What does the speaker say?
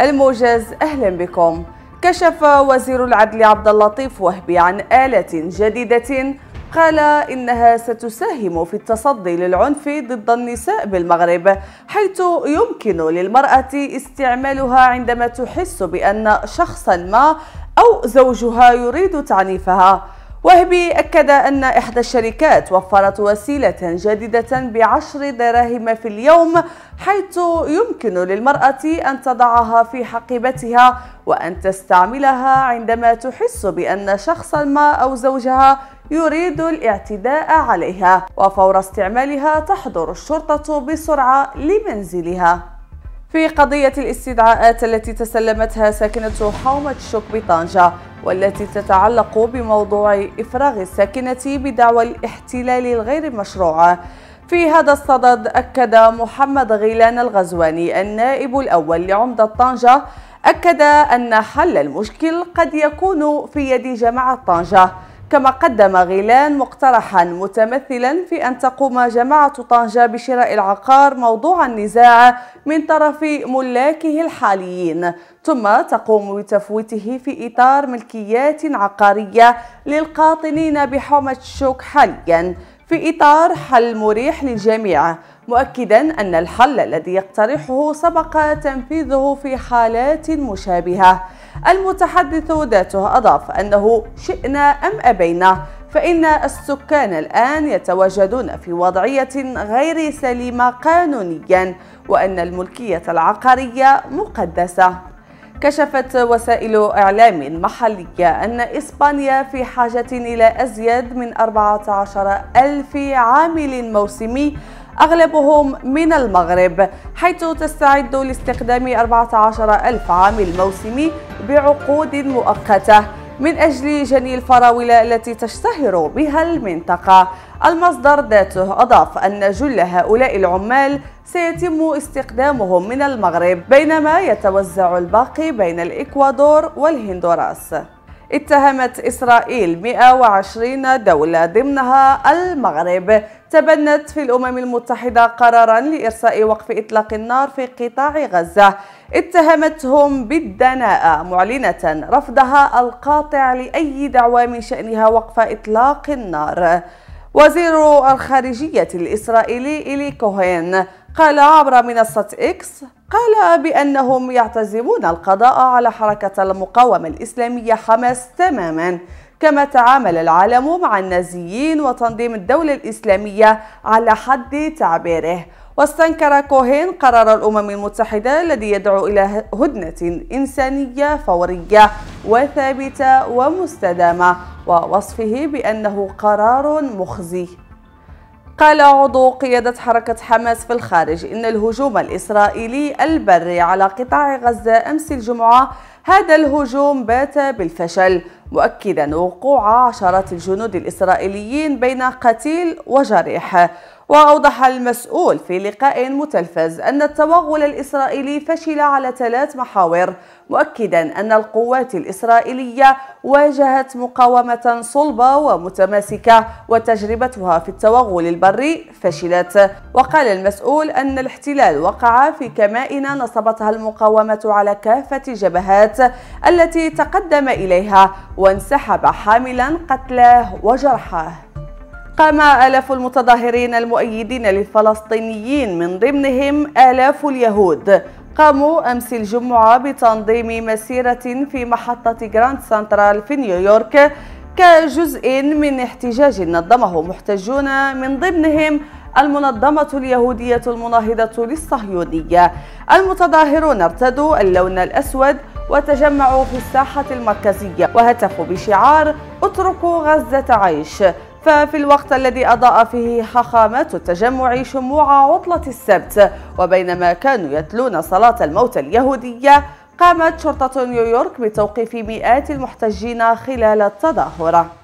الموجز، أهلا بكم. كشف وزير العدل عبد اللطيف وهبي عن آلة جديدة قال إنها ستساهم في التصدي للعنف ضد النساء بالمغرب، حيث يمكن للمرأة استعمالها عندما تحس بأن شخصا ما أو زوجها يريد تعنيفها. وهبي أكد أن إحدى الشركات وفرت وسيلة جديدة ب10 دراهم في اليوم، حيث يمكن للمرأة أن تضعها في حقيبتها وأن تستعملها عندما تحس بأن شخصا ما أو زوجها يريد الاعتداء عليها، وفور استعمالها تحضر الشرطة بسرعة لمنزلها. في قضية الاستدعاءات التي تسلمتها ساكنة حومة الشوك بطنجة والتي تتعلق بموضوع إفراغ الساكنة بدعوى الاحتلال الغير مشروع، في هذا الصدد أكد محمد غيلان الغزواني النائب الأول لعمدة طنجة أن حل المشكل قد يكون في يد جماعة طنجة، كما قدم غيلان مقترحا متمثلا في أن تقوم جماعة طنجة بشراء العقار موضوع النزاع من طرف ملاكه الحاليين، ثم تقوم بتفويته في إطار ملكيات عقارية للقاطنين بحومة الشوك حاليا في إطار حل مريح للجميع، مؤكدا أن الحل الذي يقترحه سبق تنفيذه في حالات مشابهة. المتحدث ذاته أضاف أنه شئنا أم أبينا فإن السكان الآن يتواجدون في وضعية غير سليمة قانونيا، وأن الملكية العقارية مقدسة. كشفت وسائل إعلام محلية أن إسبانيا في حاجة إلى أزيد من 14,000 عامل موسمي أغلبهم من المغرب، حيث تستعد لاستخدام 14,000 عامل موسمي بعقود مؤقتة من أجل جني الفراولة التي تشتهر بها المنطقة. المصدر ذاته أضاف أن جل هؤلاء العمال سيتم استخدامهم من المغرب، بينما يتوزع الباقي بين الإكوادور والهندوراس. اتهمت إسرائيل 120 دولة ضمنها المغرب تبنت في الأمم المتحدة قراراً لإرساء وقف إطلاق النار في قطاع غزة، اتهمتهم بالدناءة معلنة رفضها القاطع لأي دعوى من شأنها وقف إطلاق النار. وزير الخارجية الإسرائيلي إيلي كوهين قال عبر منصة إكس بأنهم يعتزمون القضاء على حركة المقاومة الإسلامية حماس تماما، كما تعامل العالم مع النازيين وتنظيم الدولة الإسلامية على حد تعبيره. واستنكر كوهين قرار الأمم المتحدة الذي يدعو إلى هدنة إنسانية فورية وثابتة ومستدامة، ووصفه بأنه قرار مخزي. قال عضو قيادة حركة حماس في الخارج إن الهجوم الإسرائيلي البري على قطاع غزة أمس الجمعة هذا الهجوم بات بالفشل، مؤكدا وقوع عشرات الجنود الإسرائيليين بين قتيل وجريح. وأوضح المسؤول في لقاء متلفز أن التوغل الإسرائيلي فشل على 3 محاور، مؤكدا أن القوات الإسرائيلية واجهت مقاومة صلبة ومتماسكة وتجربتها في التوغل البري فشلت. وقال المسؤول أن الاحتلال وقع في كمائن نصبتها المقاومة على كافة الجبهات التي تقدم إليها، وانسحب حاملا قتلاه وجرحاه. قام آلاف المتظاهرين المؤيدين للفلسطينيين من ضمنهم آلاف اليهود قاموا أمس الجمعة بتنظيم مسيرة في محطة غراند سنترال في نيويورك كجزء من احتجاج نظمه محتجون من ضمنهم المنظمة اليهودية المناهضة للصهيونية. المتظاهرون ارتدوا اللون الأسود وتجمعوا في الساحة المركزية وهتفوا بشعار اتركوا غزة عيش. ففي الوقت الذي أضاء فيه حاخامات التجمع شموع عطلة السبت، وبينما كانوا يتلون صلاة الموت اليهودية، قامت شرطة نيويورك بتوقيف مئات المحتجين خلال التظاهرة.